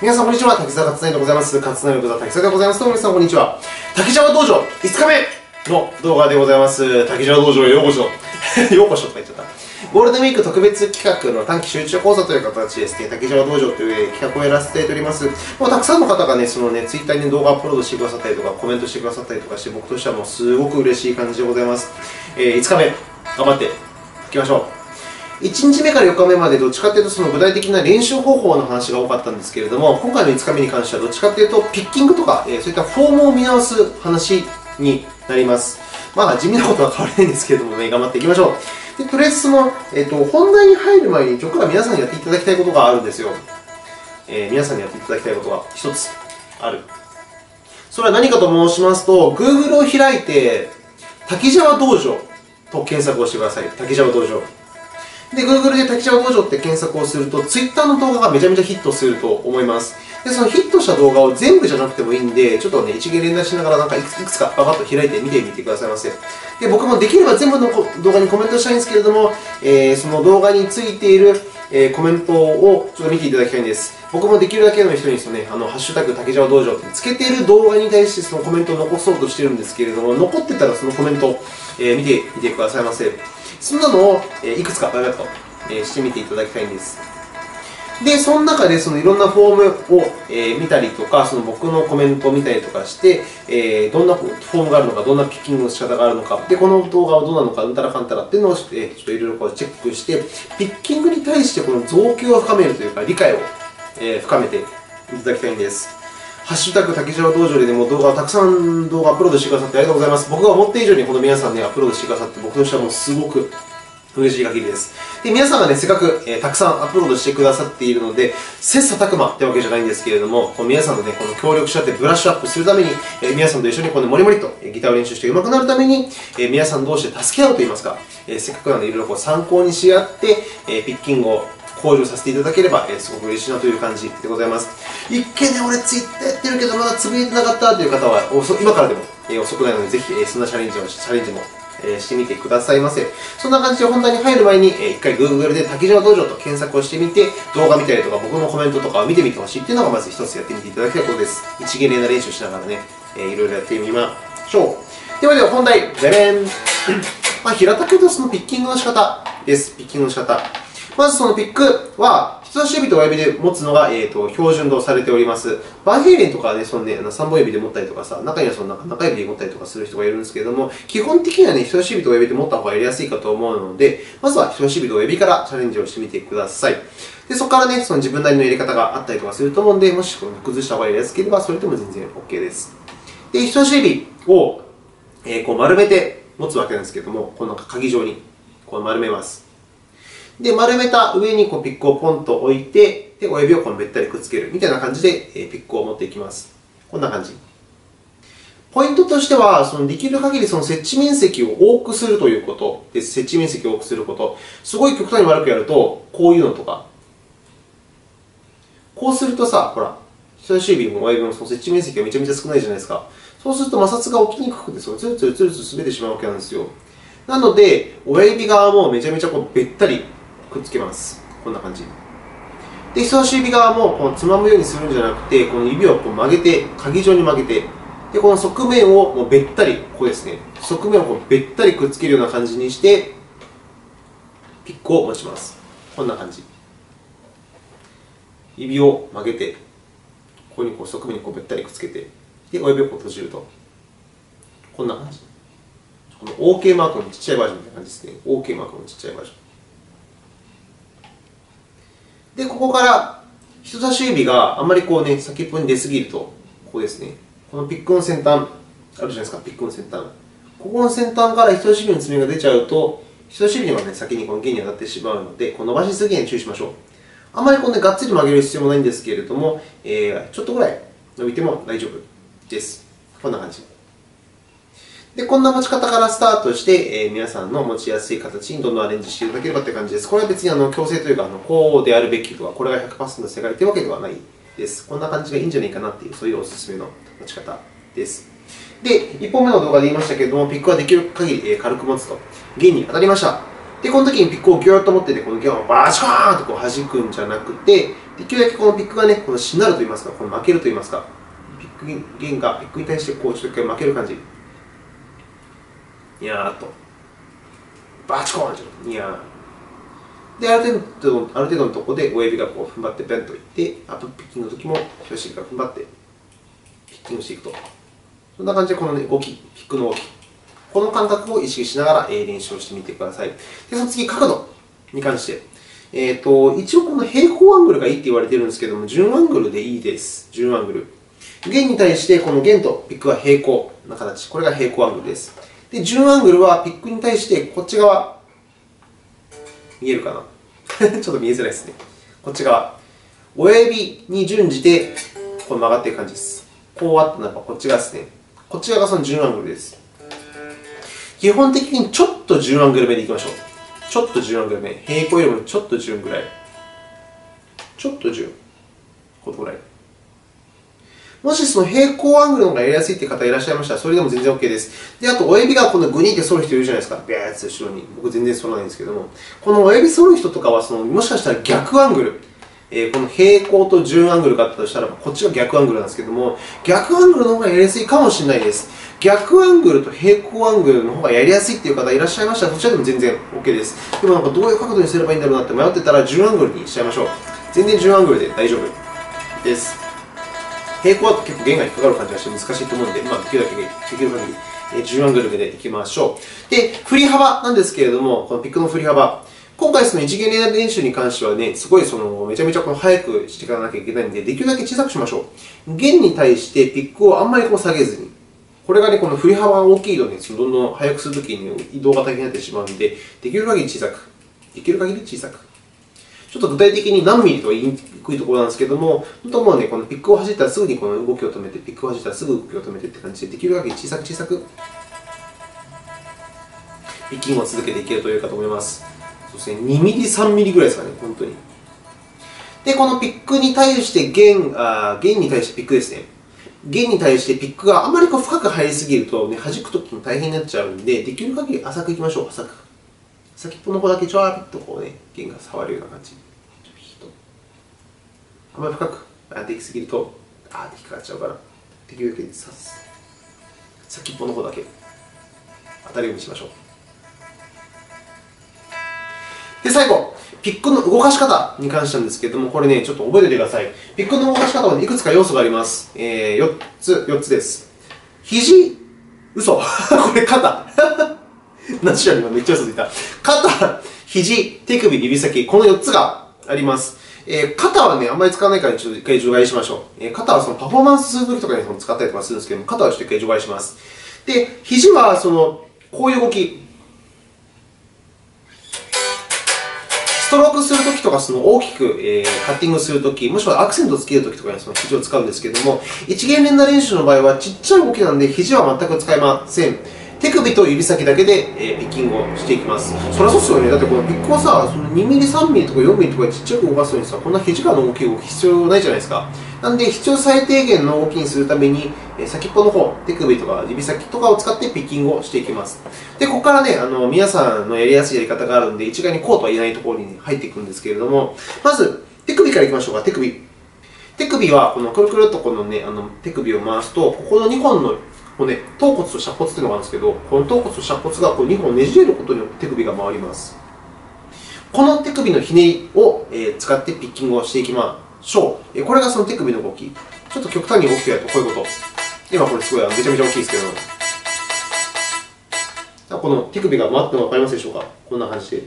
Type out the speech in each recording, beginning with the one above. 皆さんこんにちは、滝沢勝成でございます。勝成の滝沢でございます。皆さんこんにちは。滝沢道場5日目の動画でございます。滝沢道場へようこそようこそとか言っちゃった。ゴールデンウィーク特別企画の短期集中講座という形でですね、滝沢道場という企画をやらせていただいております。もうたくさんの方がね、ツイッターに動画アップロードしてくださったりとか、コメントしてくださったりとかして、僕としてはもうすごく嬉しい感じでございます。5日目、頑張っていきましょう。1日目から4日目までどっちかというと具体的な練習方法の話が多かったんですけれども、今回の5日目に関してはどっちかというとピッキングとか、そういったフォームを見直す話になります。まあ地味なことは変わらないんですけれどもね、頑張っていきましょう。でとりあえず本題に入る前に、今日から皆さんにやっていただきたいことがあるんですよ。皆さんにやっていただきたいことが一つある。それは何かと申しますと、Google を開いて滝沢道場と検索をしてください。滝沢道場。で、Google で滝沢道場って検索をすると、Twitter の動画がめちゃめちゃヒットすると思います。で、そのヒットした動画を全部じゃなくてもいいんで、ちょっとね、一元連打しながら、いくつかバカッと開いて見てみてくださいませ。で、僕もできれば全部の動画にコメントしたいんですけれども、その動画についている、コメントをちょっと見ていただきたいんです。僕もできるだけの人にハッシュタグ滝沢道場ってつけている動画に対してそのコメントを残そうとしてるんですけれども、残ってたらそのコメントを見てみてくださいませ。そんなのをいくつかバイバイとしてみていただきたいんです。で、その中でいろんなフォームを見たりとか、僕のコメントを見たりとかして、どんなフォームがあるのか、どんなピッキングの仕方があるのか、でこの動画はどうなのか、うんたらかんたらっていうのをちょっといろいろチェックして、ピッキングに対してこの造形を深めるというか、理解を深めていただきたいんです。ハッシュタグ滝沢道場で、ね、もう動画をたくさん動画アップロードしてくださってありがとうございます。僕が思った以上にこの皆さんね、アップロードしてくださって、僕としてはもうすごく嬉しい限りです。で、皆さんがね、せっかく、たくさんアップロードしてくださっているので、切磋琢磨ってわけじゃないんですけれども、この皆さんのね、この協力し合ってブラッシュアップするために、皆さんと一緒にこのモリモリとギターを練習して上手くなるために、皆さん同士で助け合うと言いますか、せっかくなのでいろいろこう参考にし合って、ピッキングを向上させていただければ、すごく嬉しいなという感じでございます。一見ね、俺ツイッターやってるけどまだつぶやいてなかったという方は、今からでも、遅くないので、ぜひ、そんなチャレンジも、してみてくださいませ。そんな感じで本題に入る前に、一回 Google で滝沢道場と検索をしてみて、動画見たりとか僕のコメントとかを見てみてほしいっていうのがまず一つやってみていただきたいことです。一芸な練習しながらね、いろいろやってみましょう。では本題、じゃれん。平たく言うとピッキングの仕方です。ピッキングの仕方。まずピックは、人差し指と親指で持つのが、標準とされております。バンヘイレンとかはね、3本指で持ったりとかさ、中には中指で持ったりとかする人がいるんですけれども、基本的にはね、人差し指と親指で持った方がやりやすいかと思うので、まずは人差し指と親指からチャレンジをしてみてください。で、そこからね、自分なりのやり方があったりとかすると思うんで、もし崩した方がやりやすければ、それでも全然 OK です。で、人差し指を、こう丸めて持つわけなんですけれども、こう鍵状にこう丸めます。で、丸めた上にピックをポンと置いて、で、親指をべったりくっつけるみたいな感じで、ピックを持っていきます。こんな感じ。ポイントとしては、できる限り接地面積を多くするということです。接地面積を多くすること。すごい極端に悪くやると、こういうのとか。こうするとさ、ほら、人差し指も親指も接地面積がめちゃめちゃ少ないじゃないですか。そうすると摩擦が起きにくくて、ツルツルツルツル滑ってしまうわけなんですよ。なので、親指側もめちゃめちゃべったり、くっつけます。こんな感じ。で、人差し指側もつまむようにするんじゃなくて、この指を曲げて、鍵状に曲げて、で、この側面をべったり、ここですね、側面をべったりくっつけるような感じにして、ピックを持ちます。こんな感じ。指を曲げて、ここに側面にべったりくっつけて、で、親指を閉じると。こんな感じ。この OK マークのちっちゃいバージョンみたいな感じですね。OK マークのちっちゃいバージョン。で、ここから人差し指があんまり先っぽに出すぎると、ここですね、このピックの先端、あるじゃないですか、ピックの先端。ここの先端から人差し指の爪が出ちゃうと、人差し指は先に弦に当たってしまうので、伸ばしすぎに注意しましょう。あんまりがっつり曲げる必要もないんですけれども、ちょっとぐらい伸びても大丈夫です。こんな感じ。で、こんな持ち方からスタートして、皆さんの持ちやすい形にどんどんアレンジしていただければという感じです。これは別に強制というか、こうであるべきとか、これが 100% 正解というわけではないです。こんな感じがいいんじゃないかなっていう、そういうおすすめの持ち方です。で、1本目の動画で言いましたけれども、ピックはできる限り軽く持つと。弦に当たりました。で、この時にピックをギューッと持ってて、この弦をバシコーンと弾くんじゃなくて、できるだけこのビッグがね、このしなるといいますか、この負けるといいますか、ビッグゲインがビッグに対してこうちょっと一回負ける感じ。にゃーっと。バチコーンちょっとにゃー。で、ある程度のところで親指がこう踏ん張ってベンといって、アップピッキングの時も人差し指が踏ん張ってピッキングしていくと。そんな感じでこの、ね、動き、ピックの動き。この感覚を意識しながら練習をしてみてください。で、その次、角度に関して。一応この平行アングルがいいって言われてるんですけども、順アングルでいいです。順アングル。弦に対して、この弦とピックは平行な形。これが平行アングルです。で、順アングルはピックに対して、こっち側。見えるかなちょっと見えづらいですね。こっち側。親指に準じて、こう曲がっている感じです。こうあってなんかこっち側ですね。こっち側がその順アングルです。基本的にちょっと順アングル目でいきましょう。ちょっと順アングル目、平行よりもちょっと順ぐらい、ちょっと順、このぐらい。もしその平行アングルの方がやりやすいという方いらっしゃいましたら、それでも全然 OK です。で、あと親指がこのグニって反る人いるじゃないですか、ビャーッと後ろに。僕全然反らないんですけども、この親指反る人とかはその、もしかしたら逆アングル、この平行と順アングルがあったとしたら、こっちが逆アングルなんですけども、逆アングルの方がやりやすいかもしれないです。逆アングルと平行アングルの方がやりやすいっていう方いらっしゃいましたら、そちらでも全然 OK です。でもなんかどういう角度にすればいいんだろうなって迷ってたら、順アングルにしちゃいましょう。全然順アングルで大丈夫です。平行は結構弦が引っかかる感じがして難しいと思うので、まあ、できるだけできる限り、順アングルでいきましょう。で、振り幅なんですけれども、このピックの振り幅。今回、その一弦練習に関してはね、すごいそのめちゃめちゃこの速くしていかなきゃいけないんで、できるだけ小さくしましょう。弦に対してピックをあんまりこう下げずに、これがね、この振り幅が大きいとね、どんどん速くするときに移動が大変になってしまうので、できる限り小さく。できる限り小さく。ちょっと具体的に何ミリとは言いにくいところなんですけども、本当もうね、このピックを走ったらすぐにこの動きを止めて、ピックを走ったらすぐ動きを止めてって感じで、できる限り小さく小さく、ピッキングを続けていけると良いかと思います。2ミリ、3ミリぐらいですかね、本当に。で、このピックに対して弦に対してピックですね。弦に対してピックがあまりこう深く入りすぎると、ね、弾くときも大変になっちゃうんで、できる限り浅くいきましょう、浅く。先っぽの方だけちょわっとこうね、弦が触るような感じ。ちょっとあまり深くできすぎると、で引っかかっちゃうから、できるだけさす。先っぽの方だけ当たるようにしましょう。で、最後、ピックの動かし方に関してなんですけれども、これね、ちょっと覚えておいてください。ピックの動かし方はいくつか要素があります。4つです。肘、嘘。これ、肩。何しろ今めっちゃ嘘ついた。肩、肘、手首、指先、この4つがあります。肩はね、あんまり使わないから、ちょっと一回除外しましょう。肩はそのパフォーマンスするときとかに使ったりとかするんですけども、肩はちょっと一回除外します。で、肘は、その、こういう動き。ストロークするときとか、その大きく、カッティングするとき、もしくはアクセントをつけるときとかにその肘を使うんですけども、一弦連打練習の場合はちっちゃい動きなんで、肘は全く使いません。手首と指先だけで、ピッキングをしていきます。そりゃそうですよね。だってこのピックをさ、その2ミリ、3ミリとか4ミリとかちっちゃく動かすのにさ、こんな肘からの動きを必要ないじゃないですか。なんで、必要最低限の動きにするために、先っぽの方、手首とか指先とかを使ってピッキングをしていきます。で、ここからね、皆さんのやりやすいやり方があるんで、一概にこうとは言えないところに入っていくんですけれども、まず、手首からいきましょうか、手首。手首は、このくるくるっとこのね、手首を回すと、ここの2本の骨、頭骨と尺骨っていうのがあるんですけど、この頭骨と尺骨がこう2本ねじれることによって手首が回ります。この手首のひねりを、使ってピッキングをしていきます。これがその手首の動き。ちょっと極端に大きくやるとこういうこと。今これすごいめちゃめちゃ大きいですけど、この手首が回っても分かりますでしょうか。こんな感じで。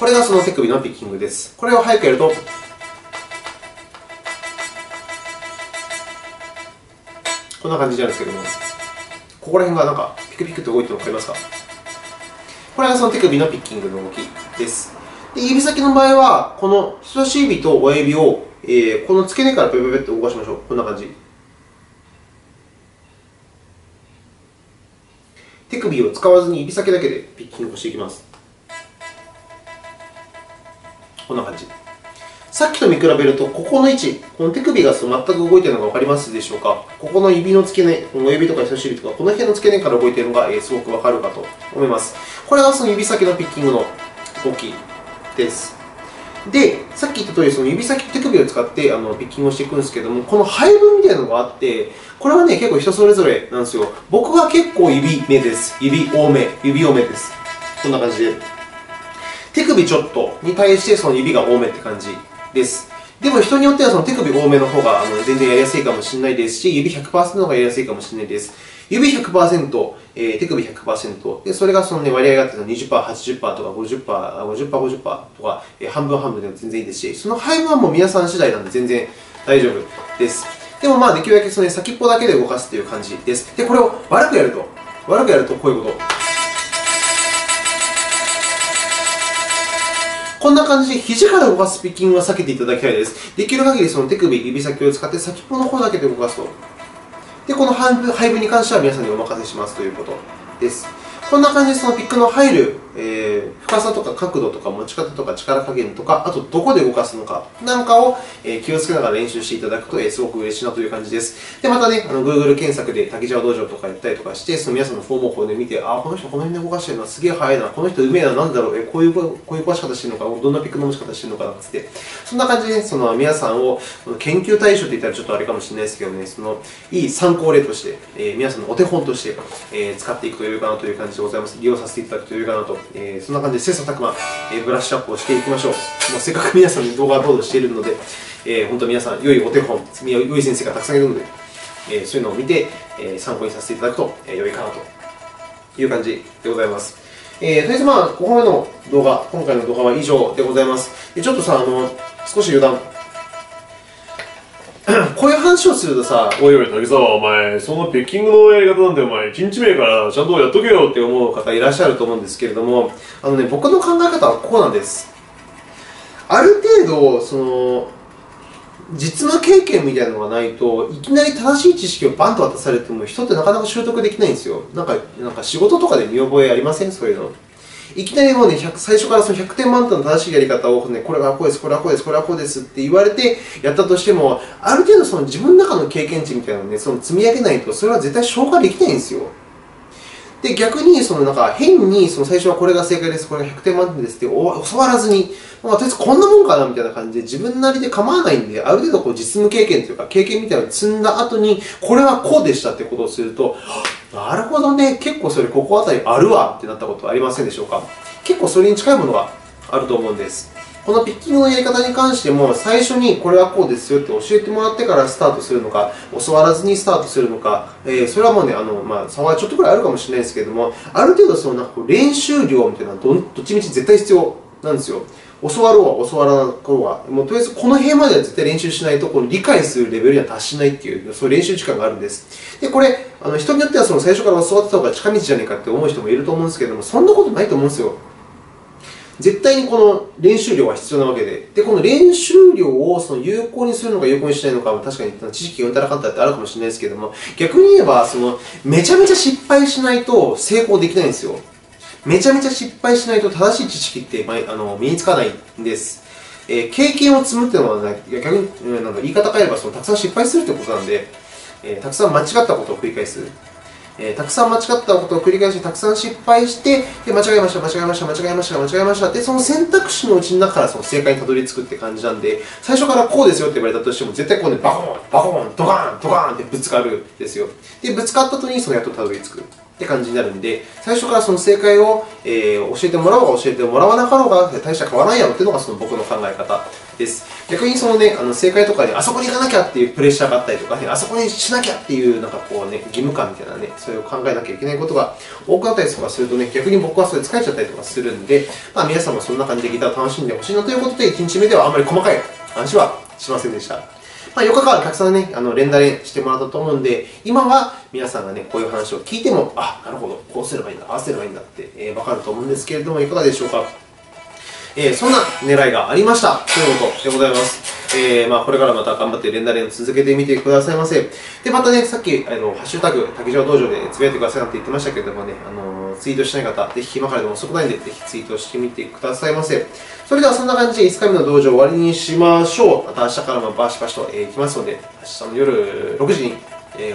これがその手首のピッキングです。これを早くやると、こんな感じなんですけども、ここら辺がなんかピクピクと動いてるの分かりますか。これがその手首のピッキングの動きです。で、指先の場合は、この人差し指と親指を、この付け根からペペペって動かしましょう。こんな感じ。手首を使わずに指先だけでピッキングをしていきます。こんな感じ。さっきと見比べると、ここの位置、この手首が全く動いているのが分かりますでしょうか。ここの指の付け根、親指とか人差し指とか、この辺の付け根から動いているのが、すごく分かるかと思います。これがその指先のピッキングの動きです。で、さっき言った通り、その指先、手首を使ってピッキングをしていくんですけども、この配分みたいなのがあって、これはね、結構人それぞれなんですよ。僕は結構指多めです。こんな感じで。手首ちょっとに対して、その指が多めって感じです。でも人によってはその手首多めの方が全然やりやすいかもしれないですし、指 100% の方がやりやすいかもしれないです。指 100%、手首 100% で、それがその、ね、割合があって 20%、80% とか 50%、50%とか、半分半分でも全然いいですし、その配分はもう皆さん次第なんで全然大丈夫です。でもまあできるだけその、ね、先っぽだけで動かすという感じです。で、これを悪くやるとこういうこと。こんな感じで肘から動かすピッキングは避けていただきたいです。できる限りその手首、指先を使って先っぽの方だけで動かすと。で、この配分に関しては皆さんにお任せしますということです。こんな感じでそのピックの入る、深さとか角度とか持ち方とか力加減とか、あとどこで動かすのかなんかを、気をつけながら練習していただくと、すごく嬉しいなという感じです。で、またね、Google 検索で滝沢道場とかやったりとかして、その皆さんのフォームをこう、ね、見て、あ、この人この辺で動かしてるのはすげえ速いな、この人うめえな、なんだろう、こういう動かし方してるのか、どんなピックの持ち方してるのかなつって、そんな感じで、ね、その皆さんを研究対象と言ったらちょっとあれかもしれないですけどね、そのいい参考例として、皆さんのお手本として、使っていくというかなという感じでございます。利用させていただくというかなと、そんな感じで切磋琢磨、ブラッシュアップをしていきましょう。もうせっかく皆さんに動画をアップロードしているので、本当皆さん良いお手本、良い先生がたくさんいるので、そういうのを見て、参考にさせていただくと、良いかなという感じでございます。とりあえずまあここまでの動画、今回の動画は以上でございます。ちょっとさ、少し余談こういう話をするとさ、おいおい、滝沢、お前、そのピッキングのやり方なんて、お前、1日目からちゃんとやっとけよって思う方いらっしゃると思うんですけれども、僕の考え方はこうなんです。ある程度、その、実務経験みたいなのがないと、いきなり正しい知識をバンと渡されても、人ってなかなか習得できないんですよ。なんか仕事とかで見覚えありません？そういうの。いきなりもうね、最初からその100点満点の正しいやり方を、ね、これがこうです、これはこうです、これはこうですって言われてやったとしても、ある程度その自分の中の経験値みたいなのを、ね、その積み上げないと、それは絶対消化できないんですよ。で、逆にそのなんか変にその最初はこれが正解です、これが100点満点ですって教わらずに、まあ、とりあえずこんなもんかなみたいな感じで自分なりで構わないんで、ある程度こう実務経験というか経験みたいなのを積んだ後に、これはこうでしたってことをすると、なるほどね、結構それここあたりあるわってなったことはありませんでしょうか。結構それに近いものがあると思うんです。このピッキングのやり方に関しても、最初にこれはこうですよって教えてもらってからスタートするのか、教わらずにスタートするのか、それはもうね、まあ、差はちょっとくらいあるかもしれないですけれども、ある程度そのなんか練習量みたいなのはどっちみち絶対必要なんですよ。教わろうが教わらなこうが、もうとりあえずこの辺までは絶対練習しないと、この理解するレベルには達しないっていう、そういう練習時間があるんです。で、これ、人によってはその最初から教わってた方が近道じゃないかって思う人もいると思うんですけども、そんなことないと思うんですよ。絶対にこの練習量は必要なわけで、で、この練習量をその有効にするのか有効にしないのかは、確かに知識がうんたらかんたらってあるかもしれないですけども、逆に言えば、そのめちゃめちゃ失敗しないと成功できないんですよ。めちゃめちゃ失敗しないと正しい知識って身につかないんです。経験を積むっていうのは、ね、逆になんか言い方変えればそのたくさん失敗するってことなんで、たくさん間違ったことを繰り返す。たくさん間違ったことを繰り返して、たくさん失敗して、で間違えましたって、その選択肢のうちの中からその正解にたどり着くって感じなんで、最初からこうですよって言われたとしても、絶対こうね、バコーン、ドカーンってぶつかるんですよ。で、ぶつかった後にそのやっとたどり着くって感じになるんで、最初からその正解を、教えてもらおうが教えてもらわなかろうが、大した変わらないやろっていうのがその僕の考え方です。逆にそのね、正解とかで、あそこに行かなきゃっていうプレッシャーがあったりとかね、あそこにしなきゃっていう、なんかこうね、義務感みたいなね、それを考えなきゃいけないことが多くなったりとかするとね、逆に僕はそれ疲れちゃったりとかするんで、まあ皆さんもそんな感じでギターを楽しんでほしいなということで、1日目ではあんまり細かい話はしませんでした。まあ4日間たくさんね、連打練してもらったと思うんで、今は皆さんがね、こういう話を聞いても、あ、なるほど、こうすればいいんだ、ああすればいいんだって、わかると思うんですけれども、いかがでしょうか。そんな狙いがありましたということでございます。まあ、これからまた頑張って連打練を続けてみてくださいませ。で、またね、さっき、ハッシュタグ、滝沢道場でつぶやいてくださいなんて言ってましたけれどもね、ツイートしない方、ぜひ今からでも遅くないんで、ぜひツイートしてみてくださいませ。それではそんな感じで5日目の道場を終わりにしましょう。また明日からもバシバシと、行きますので、明日の夜6時に、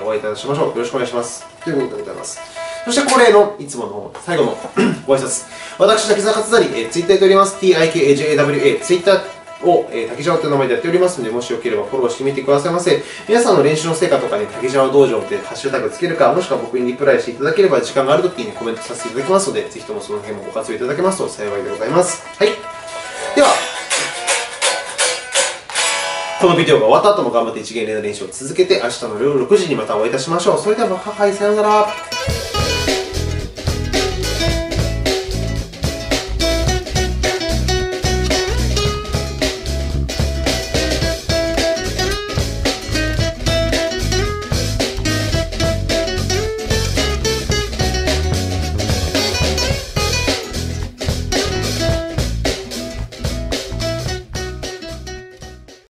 お会いいたしましょう。よろしくお願いします。ということでございます。そして恒例のいつもの最後のご挨拶。私、滝沢勝成、Twitter やっております。TIKJAWA、Twitter を竹ジャワという名前でやっておりますので、もしよければフォローしてみてくださいませ。皆さんの練習の成果とかに、竹ジャワ道場ってハッシュタグつけるか、もしくは僕にリプライしていただければ、時間があるときにコメントさせていただきますので、ぜひともその辺もご活用いただけますと幸いでございます。はい。では、このビデオが終わった後も頑張って一元連打練習を続けて、明日の夜6時にまたお会いいたしましょう。それでは、さようなら。